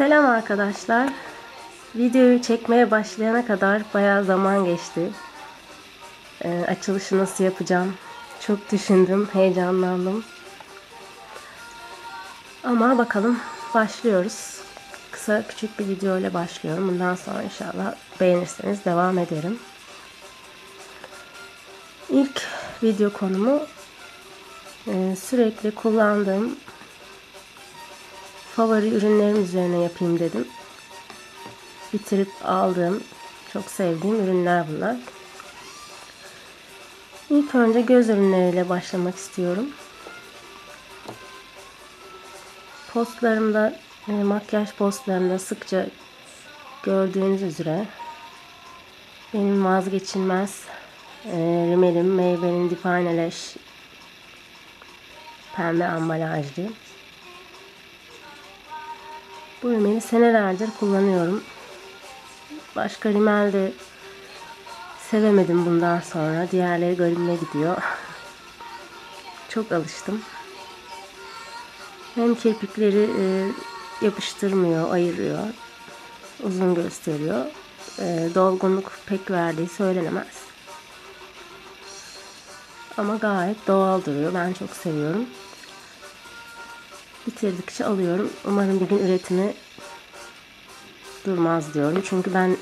Selam arkadaşlar. Videoyu çekmeye başlayana kadar bayağı zaman geçti. Açılışı nasıl yapacağım? Çok düşündüm, heyecanlandım. Ama bakalım, başlıyoruz. Kısa küçük bir video ile başlıyorum. Bundan sonra inşallah beğenirseniz devam ederim. İlk video konumu sürekli kullandığım favori ürünlerim üzerine yapayım dedim. Bitirip aldığım, çok sevdiğim ürünler bunlar. İlk önce göz ürünleriyle başlamak istiyorum. Postlarımda, makyaj postlarımda sıkça gördüğünüz üzere benim vazgeçilmez rimelim Maybelline Define-a-Lash pembe ambalajlı. Bu rimeli senelerdir kullanıyorum. Başka rimel de sevemedim bundan sonra. Diğerleri garibime gidiyor. Çok alıştım. Hem kirpikleri yapıştırmıyor, ayırıyor. Uzun gösteriyor. Dolgunluk pek verdiği söylenemez. Ama gayet doğal duruyor. Ben çok seviyorum. Bitirdikçe alıyorum. Umarım bir gün üretimi durmaz diyorum. Çünkü ben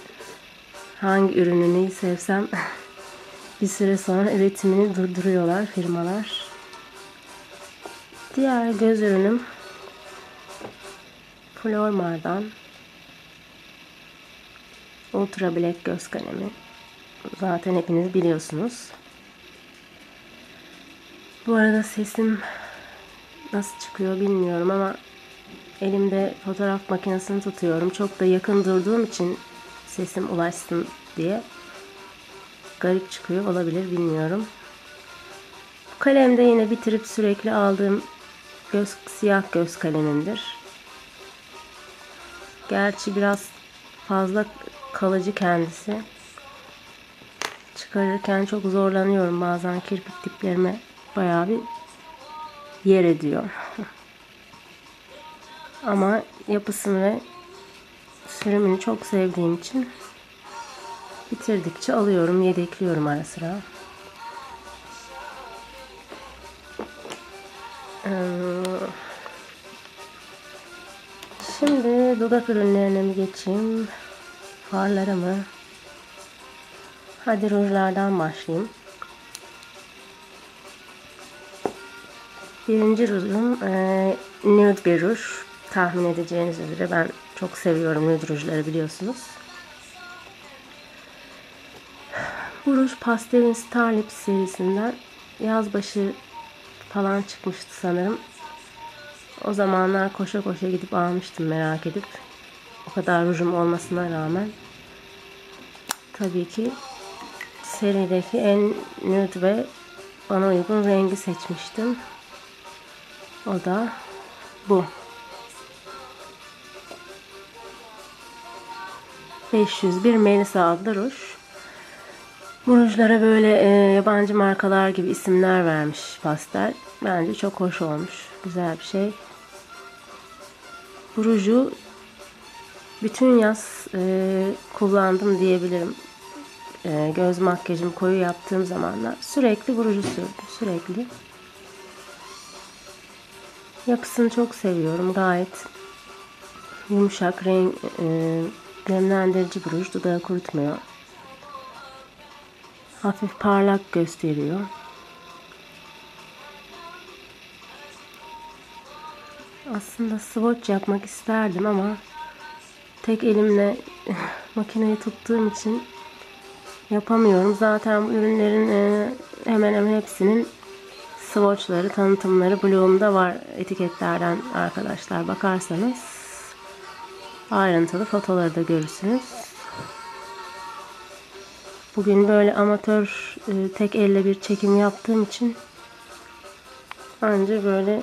hangi ürününü sevsem bir süre sonra üretimini durduruyorlar firmalar. Diğer göz ürünüm Flormar'dan Ultra Black göz kalemi. Zaten hepiniz biliyorsunuz. Bu arada sesim nasıl çıkıyor bilmiyorum ama elimde fotoğraf makinesini tutuyorum. Çok da yakın durduğum için sesim ulaşsın diye garip çıkıyor olabilir, bilmiyorum. Bu kalemde yine bitirip sürekli aldığım siyah göz kalemimdir. Gerçi biraz fazla kalıcı kendisi. Çıkarırken çok zorlanıyorum. Bazen kirpik diplerime bayağı bir yer ediyor. Ama yapısını ve sürümünü çok sevdiğim için bitirdikçe alıyorum, yedekliyorum ara sıra. Şimdi dudak ürünlerine mi geçeyim, farlara mı? Hadi rujlardan başlayayım. Birinci rujum nude bir ruj. Tahmin edeceğiniz üzere ben çok seviyorum nude rujları, biliyorsunuz. Bu ruj Pastel'in Starlips serisinden, yaz başı falan çıkmıştı sanırım. O zamanlar koşa koşa gidip almıştım merak edip. O kadar rujum olmasına rağmen. Tabii ki serideki en nude ve bana uygun rengi seçmiştim. O da bu. 501 Melisa adlı ruj. Bu rujlara böyle yabancı markalar gibi isimler vermiş Pastel. Bence çok hoş olmuş. Güzel bir şey. Bu ruju bütün yaz kullandım diyebilirim. Göz makyajımı koyu yaptığım zamanlar sürekli bu ruju sürdüm. Sürekli. Yapısını çok seviyorum. Gayet yumuşak, nemlendirici bir ruj. Dudağı kurutmuyor. Hafif parlak gösteriyor. Aslında swatch yapmak isterdim ama tek elimle makineyi tuttuğum için yapamıyorum. Zaten bu ürünlerin hemen hemen hepsinin swatchları, tanıtımları blogumda var, etiketlerden arkadaşlar bakarsanız ayrıntılı fotoğrafları da görürsünüz. Bugün böyle amatör tek elle bir çekim yaptığım için ancak böyle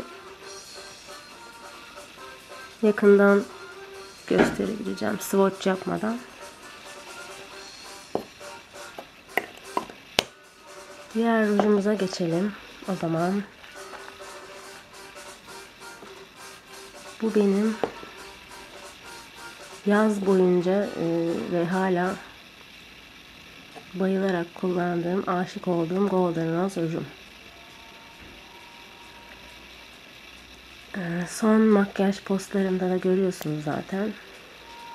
yakından gösterebileceğim, swatch yapmadan. Diğer rujumuza geçelim. O zaman bu benim Yaz boyunca ve hala bayılarak kullandığım, aşık olduğum Golden Rose rujum. Son makyaj postlarımda da görüyorsunuz zaten.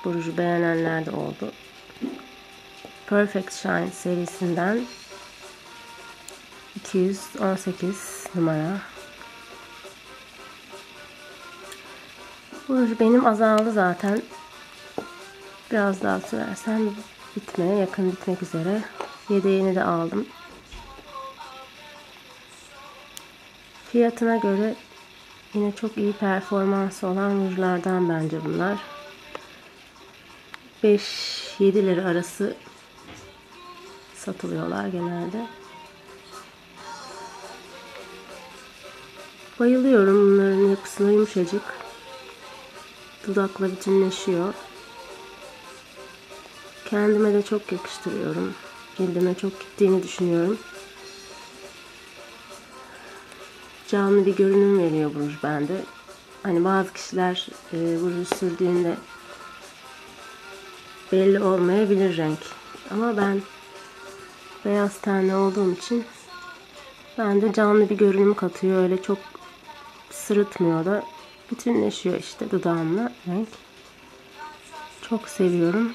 Bu ruju beğenenler de oldu. Perfect Shine serisinden 218 numara. Bu ruj benim azaldı zaten. Biraz daha sürersem bitmeye yakın, bitmek üzere. Yedeğini de aldım. Fiyatına göre yine çok iyi performansı olan rujlardan bence bunlar. 5-7 lira arası satılıyorlar genelde. Bayılıyorum bunların yapısına, yumuşacık. Dudakla bütünleşiyor. Kendime de çok yakıştırıyorum. Cildime çok gittiğini düşünüyorum. Canlı bir görünüm veriyor bu ruj bende. Hani bazı kişiler bu ruj sürdüğünde belli olmayabilir renk. Ama ben beyaz tenli olduğum için bende canlı bir görünüm katıyor. Öyle çok sırıtmıyor da bütünleşiyor işte dudağımla renk. Çok seviyorum.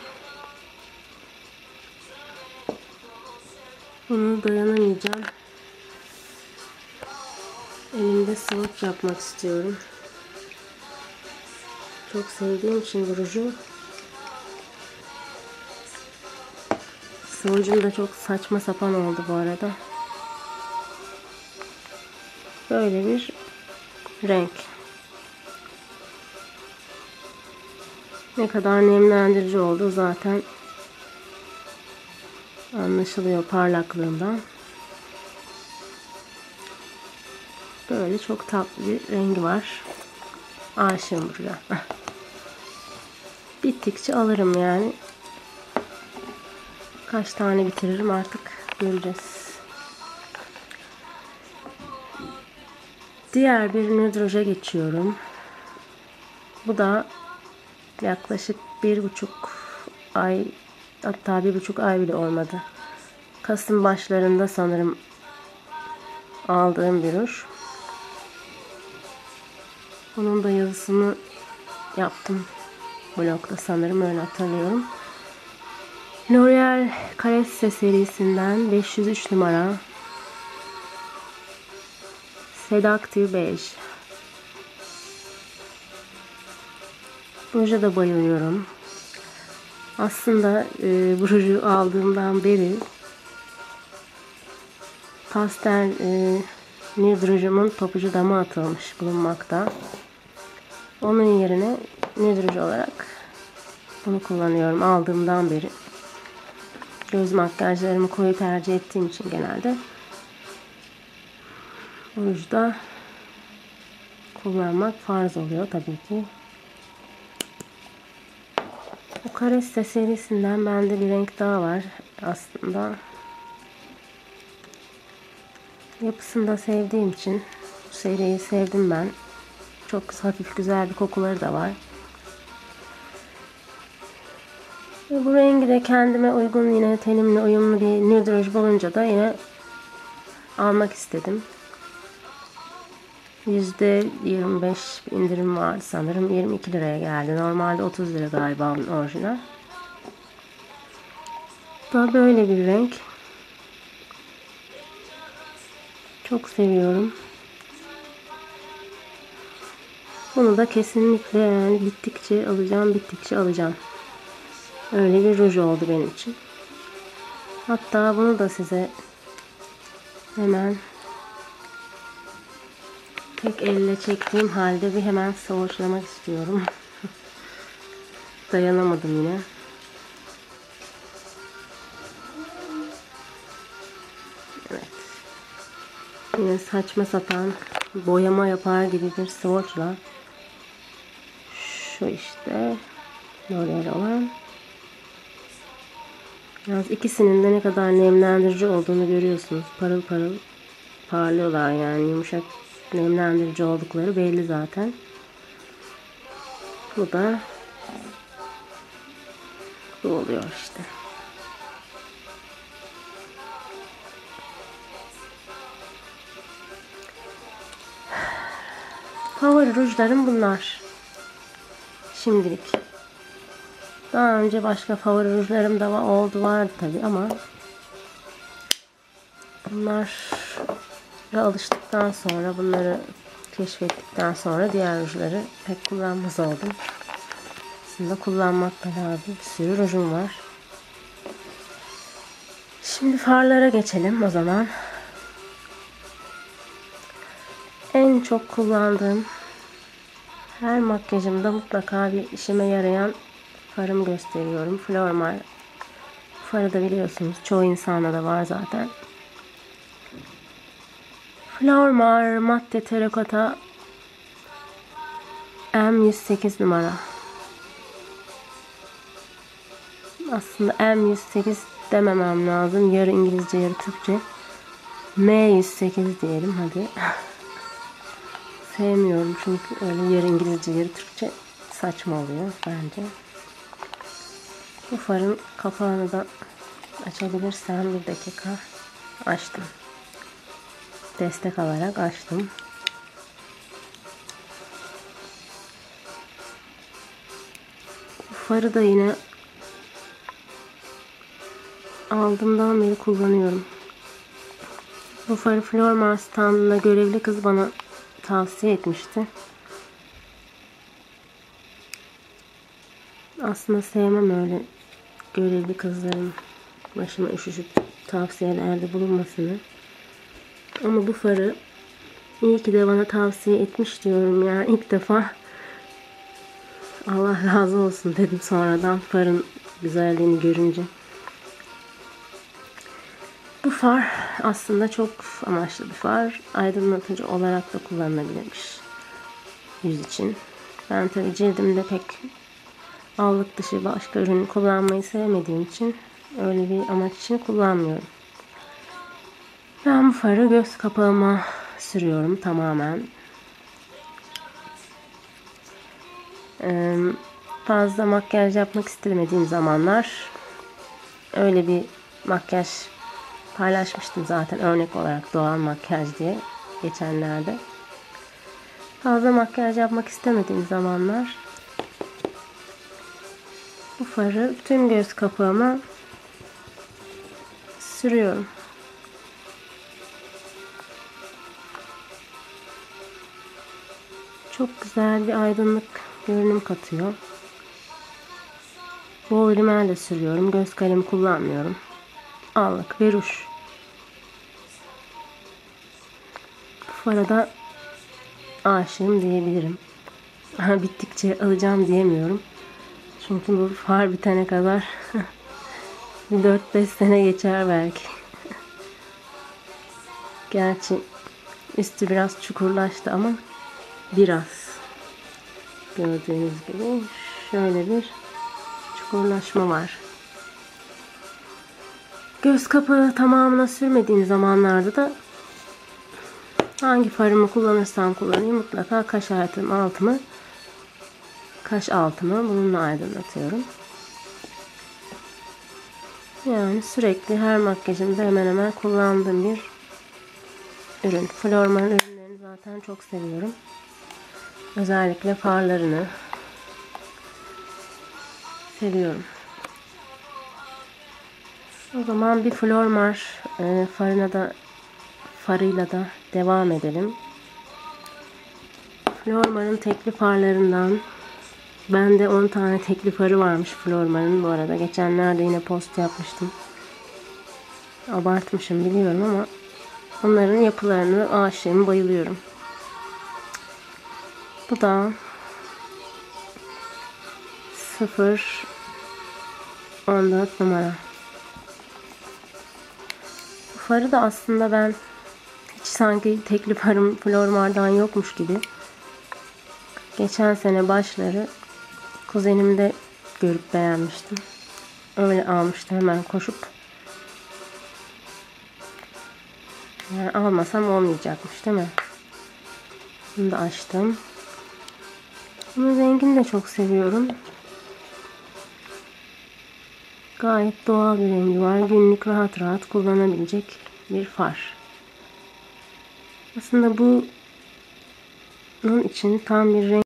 Bunu dayanamayacağım. Elimde swatch yapmak istiyorum. Çok sevdiğim için bu ruju. Swatch'um da çok saçma sapan oldu bu arada. Böyle bir renk. Ne kadar nemlendirici oldu zaten anlaşılıyor parlaklığından. Böyle çok tatlı bir rengi var. Aşığım buraya. Bittikçe alırım yani. Kaç tane bitiririm artık göreceğiz. Diğer bir nude ruja geçiyorum. Bu da yaklaşık 1,5 ay, hatta 1,5 ay bile olmadı. Kasım başlarında sanırım aldığım bir ruj. Bunun da yazısını yaptım blogda sanırım, öyle hatırlıyorum. L'Oréal Caresse serisinden 503 numara Seductive Beige. Bu ruja da bayılıyorum. Aslında bu ruju aldığımdan beri Pastel nude rujumun topucu dama atılmış bulunmakta. Onun yerine nude ruj olarak bunu kullanıyorum aldığımdan beri. Göz makyajlarımı koyu tercih ettiğim için genelde bu ruju da kullanmak farz oluyor tabii ki. Bu Caresse serisinden bende bir renk daha var aslında. Yapısını da sevdiğim için bu seriyi sevdim ben. Çok hafif güzel bir kokuları da var. Ve bu rengi de kendime uygun, yine tenimle uyumlu bir nude ruj bulunca da yine almak istedim. %25 indirim vardı sanırım. 22 liraya geldi. Normalde 30 lira galiba orijinal. Daha böyle bir renk. Çok seviyorum. Bunu da kesinlikle yani bittikçe alacağım, bittikçe alacağım. Öyle bir ruj oldu benim için. Hatta bunu da size hemen tek elle çektiğim halde bir hemen swatchlamak istiyorum. Dayanamadım yine. Evet. Yine saçma sapan boyama yapar gibi bir swatchla. Şu işte L'Oréal olan. Yalnız ikisinin de ne kadar nemlendirici olduğunu görüyorsunuz. Parıl parıl parlıyorlar yani, yumuşak nemlendirici oldukları belli zaten. Bu da bu oluyor işte. Favori rujlarım bunlar şimdilik. Daha önce başka favori rujlarım da vardı tabi ama bunlara alıştıktan sonra, bunları keşfettikten sonra diğer rujları pek kullanmaz oldum. Aslında kullanmak da lazım. Bir sürü rujum var. Şimdi farlara geçelim o zaman. En çok kullandığım, her makyajımda mutlaka bir işime yarayan farımı gösteriyorum. Flormar. Bu farı da biliyorsunuz, çoğu insanda da var zaten. Flormar matte terakota M108 numara. Aslında M108 dememem lazım. Yarı İngilizce, yarı Türkçe. M108 diyelim hadi. Sevmiyorum çünkü öyle yarı İngilizce, yarı Türkçe saçma oluyor bence. Bu farın kapağını da açabilirsem, bir dakika, açtım. Destek alarak açtım. Bu farı da yine aldığımdan beri kullanıyorum. Bu farı Flormar standında görevli kız bana tavsiye etmişti. Aslında sevmem öyle görevli kızların başıma üşüşüp tavsiyelerde bulunmasını. Ama bu farı iyi ki de bana tavsiye etmiş diyorum ya. İlk defa Allah razı olsun dedim sonradan farın güzelliğini görünce. Bu far aslında çok amaçlı bir far. Aydınlatıcı olarak da kullanılabilirmiş yüz için. Ben tabi cildimde pek allık dışı başka ürünü kullanmayı sevmediğim için öyle bir amaç için kullanmıyorum. Ben bu farı göz kapağıma sürüyorum tamamen. Fazla makyaj yapmak istemediğim zamanlar öyle bir makyaj paylaşmıştım zaten, örnek olarak doğal makyaj diye geçenlerde. Fazla makyaj yapmak istemediğim zamanlar bu farı tüm göz kapağıma sürüyorum. Çok güzel bir aydınlık görünüm katıyor. Bol rimel de sürüyorum. Göz kalemi kullanmıyorum. Allık ve ruj. Bu arada aşığım diyebilirim. Bittikçe alacağım diyemiyorum. Çünkü bu far bitene kadar bir 4-5 sene geçer belki. Gerçi üstü biraz çukurlaştı ama biraz. Gördüğünüz gibi şöyle bir çukurlaşma var. Göz kapağı tamamına sürmediğim zamanlarda da hangi farımı kullanırsam kullanayım mutlaka kaş altımı bununla aydınlatıyorum. Yani sürekli her makyajımda hemen hemen kullandığım bir ürün. Flormar ürünlerini zaten çok seviyorum. Özellikle farlarını seviyorum. O zaman bir Flormar farıyla da devam edelim. Flormar'ın tekli farlarından, bende 10 tane tekli farı varmış Flormar'ın bu arada. Geçenlerde yine post yapmıştım. Abartmışım biliyorum ama onların yapılarını aşığım, bayılıyorum. Bu da 014 numara. Bu farı da aslında ben hiç sanki tekli farım Flormar'dan yokmuş gibi geçen sene başları kuzenimde görüp beğenmiştim. Öyle almıştım hemen koşup. Yani almasam olmayacakmış değil mi? Bunu da açtım. Bunun rengini de çok seviyorum. Gayet doğal bir rengi var. Günlük rahat rahat kullanabilecek bir far. Aslında bunun için tam bir renk